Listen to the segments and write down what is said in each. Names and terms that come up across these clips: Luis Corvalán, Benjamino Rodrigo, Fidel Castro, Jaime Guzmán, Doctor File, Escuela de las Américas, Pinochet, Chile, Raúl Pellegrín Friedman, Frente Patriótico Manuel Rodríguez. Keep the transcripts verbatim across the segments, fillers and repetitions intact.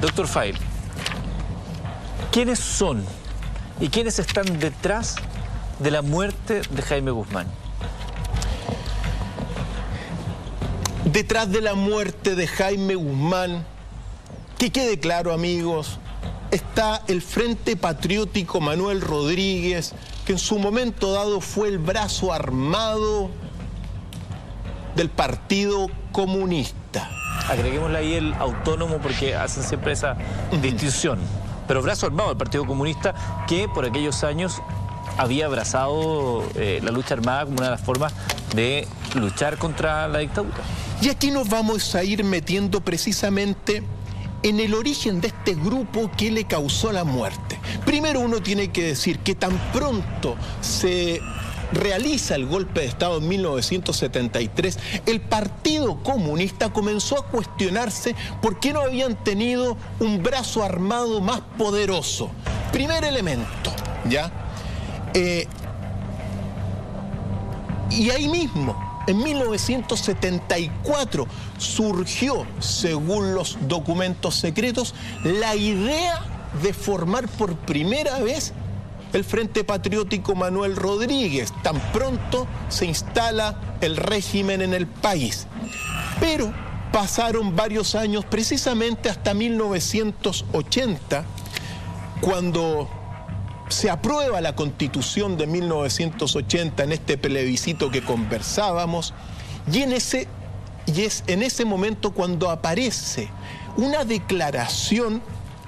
Doctor File, ¿quiénes son y quiénes están detrás de la muerte de Jaime Guzmán? Detrás de la muerte de Jaime Guzmán, que quede claro, amigos, está el Frente Patriótico Manuel Rodríguez, que en su momento dado fue el brazo armado del Partido Comunista. Agreguémosle ahí el autónomo porque hacen siempre esa distinción. Pero brazo armado del Partido Comunista, que por aquellos años había abrazado eh, la lucha armada como una de las formas de luchar contra la dictadura. Y aquí nos vamos a ir metiendo precisamente en el origen de este grupo que le causó la muerte. Primero uno tiene que decir que tan pronto se realiza el golpe de Estado en mil novecientos setenta y tres, el Partido Comunista comenzó a cuestionarse por qué no habían tenido un brazo armado más poderoso. Primer elemento, ¿ya? Eh, y ahí mismo, en mil novecientos setenta y cuatro surgió, según los documentos secretos, la idea de formar por primera vez el Frente Patriótico Manuel Rodríguez. Tan pronto se instala el régimen en el país. Pero pasaron varios años, precisamente hasta mil novecientos ochenta, cuando se aprueba la Constitución de mil novecientos ochenta en este plebiscito que conversábamos, y, en ese, y es en ese momento cuando aparece una declaración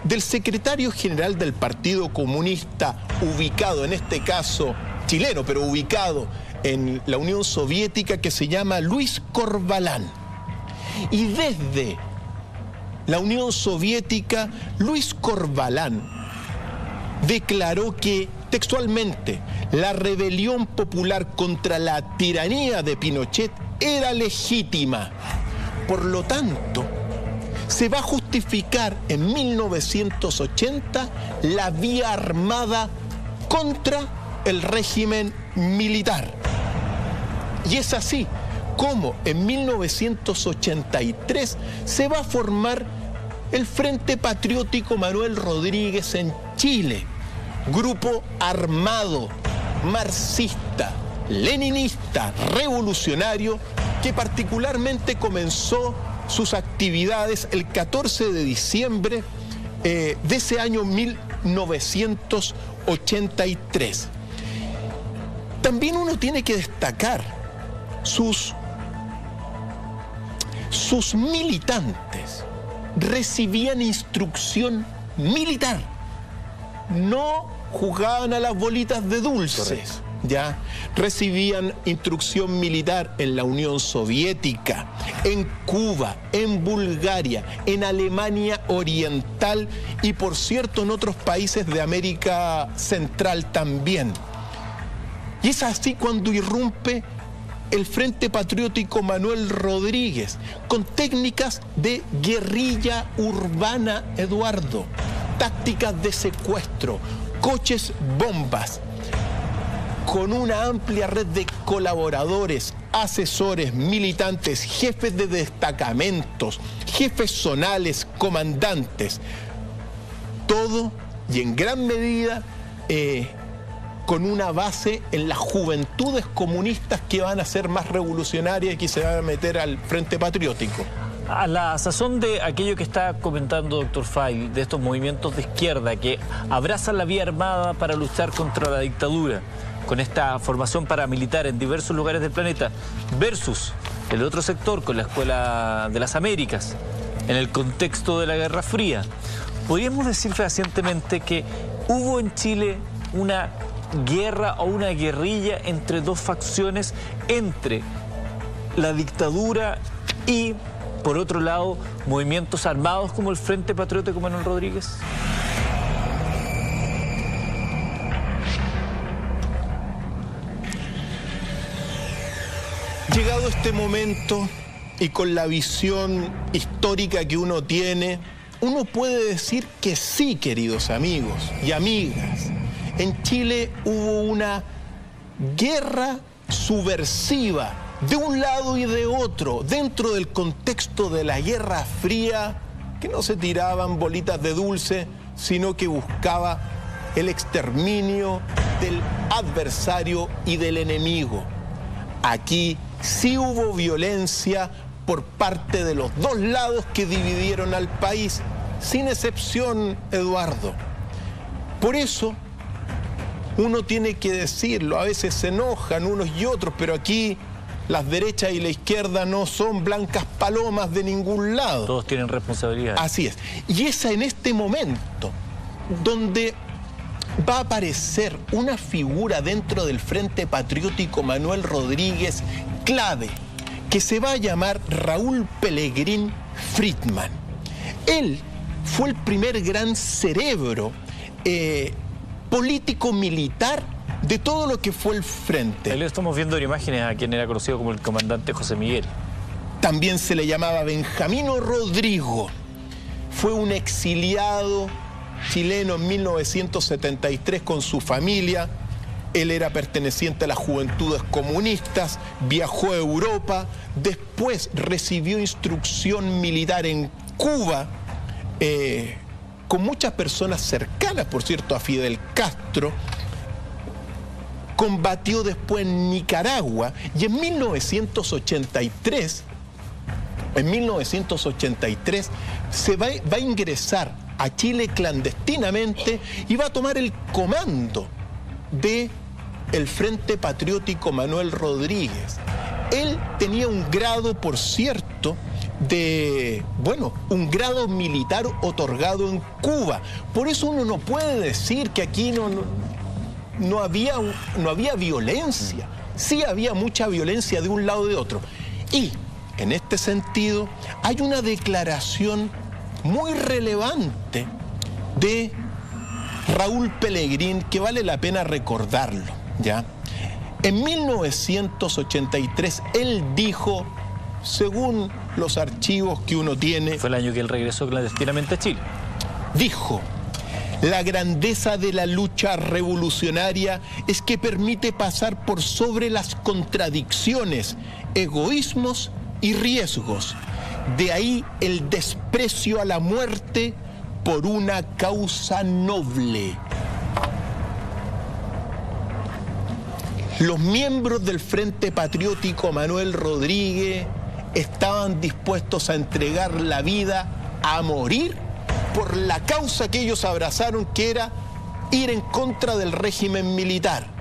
del secretario general del Partido Comunista, ubicado en este caso chileno, pero ubicado en la Unión Soviética, que se llama Luis Corvalán. Y desde la Unión Soviética, Luis Corvalán declaró que, textualmente, la rebelión popular contra la tiranía de Pinochet era legítima. Por lo tanto, se va a justificar en mil novecientos ochenta la vía armada contra el régimen militar. Y es así como en mil novecientos ochenta y tres se va a formar el Frente Patriótico Manuel Rodríguez en Chile. Grupo armado, marxista, leninista, revolucionario, que particularmente comenzó sus actividades el catorce de diciembre eh, de ese año mil novecientos ochenta y tres. También uno tiene que destacar sus, sus militantes. Recibían instrucción militar, no jugaban a las bolitas de dulces, ¿ya? Recibían instrucción militar en la Unión Soviética, en Cuba, en Bulgaria, en Alemania Oriental y, por cierto, en otros países de América Central también. Y es así cuando irrumpe el Frente Patriótico Manuel Rodríguez, con técnicas de guerrilla urbana, Eduardo, tácticas de secuestro, coches bombas, con una amplia red de colaboradores, asesores, militantes, jefes de destacamentos, jefes zonales, comandantes, todo y en gran medida eh, con una base en las juventudes comunistas que van a ser más revolucionarias y que se van a meter al Frente Patriótico. A la sazón de aquello que está comentando Doctor File, de estos movimientos de izquierda que abrazan la vía armada para luchar contra la dictadura, con esta formación paramilitar en diversos lugares del planeta, versus el otro sector con la Escuela de las Américas, en el contexto de la Guerra Fría, podríamos decir fehacientemente que hubo en Chile una guerra o una guerrilla entre dos facciones, entre la dictadura y, por otro lado, movimientos armados como el Frente Patriótico Manuel Rodríguez. Llegado este momento y con la visión histórica que uno tiene, uno puede decir que sí, queridos amigos y amigas, en Chile hubo una guerra subversiva de un lado y de otro, dentro del contexto de la Guerra Fría que no se tiraban bolitas de dulce, sino que buscaba el exterminio del adversario y del enemigo. Aquí sí hubo violencia por parte de los dos lados que dividieron al país, sin excepción, Eduardo. Por eso, uno tiene que decirlo, a veces se enojan unos y otros, pero aquí las derechas y la izquierda no son blancas palomas de ningún lado. Todos tienen responsabilidad. Así es. Y es en este momento donde va a aparecer una figura dentro del Frente Patriótico Manuel Rodríguez clave, que se va a llamar Raúl Pellegrín Friedman. Él fue el primer gran cerebro eh, político-militar de todo lo que fue el Frente. Le estamos viendo en imágenes a quien era conocido como el comandante José Miguel. También se le llamaba Benjamino Rodrigo. Fue un exiliado chileno en mil novecientos setenta y tres con su familia. Él era perteneciente a las Juventudes Comunistas, viajó a Europa, después recibió instrucción militar en Cuba, eh, con muchas personas cercanas, por cierto, a Fidel Castro. Combatió después en Nicaragua y en mil novecientos ochenta y tres, en mil novecientos ochenta y tres se va, va a ingresar a Chile clandestinamente y va a tomar el comando de el Frente Patriótico Manuel Rodríguez. Él tenía un grado, por cierto, de, bueno, un grado militar otorgado en Cuba. Por eso uno no puede decir que aquí no, no, no, había, no había violencia. Sí había mucha violencia de un lado y de otro. Y, en este sentido, hay una declaración muy relevante de Raúl Pellegrín, que vale la pena recordarlo, ¿ya? En mil novecientos ochenta y tres, él dijo, según los archivos que uno tiene... Fue el año que él regresó clandestinamente a Chile. Dijo, la grandeza de la lucha revolucionaria es que permite pasar por sobre las contradicciones, egoísmos y riesgos. De ahí el desprecio a la muerte por una causa noble. Los miembros del Frente Patriótico Manuel Rodríguez estaban dispuestos a entregar la vida, a morir, por la causa que ellos abrazaron, que era ir en contra del régimen militar.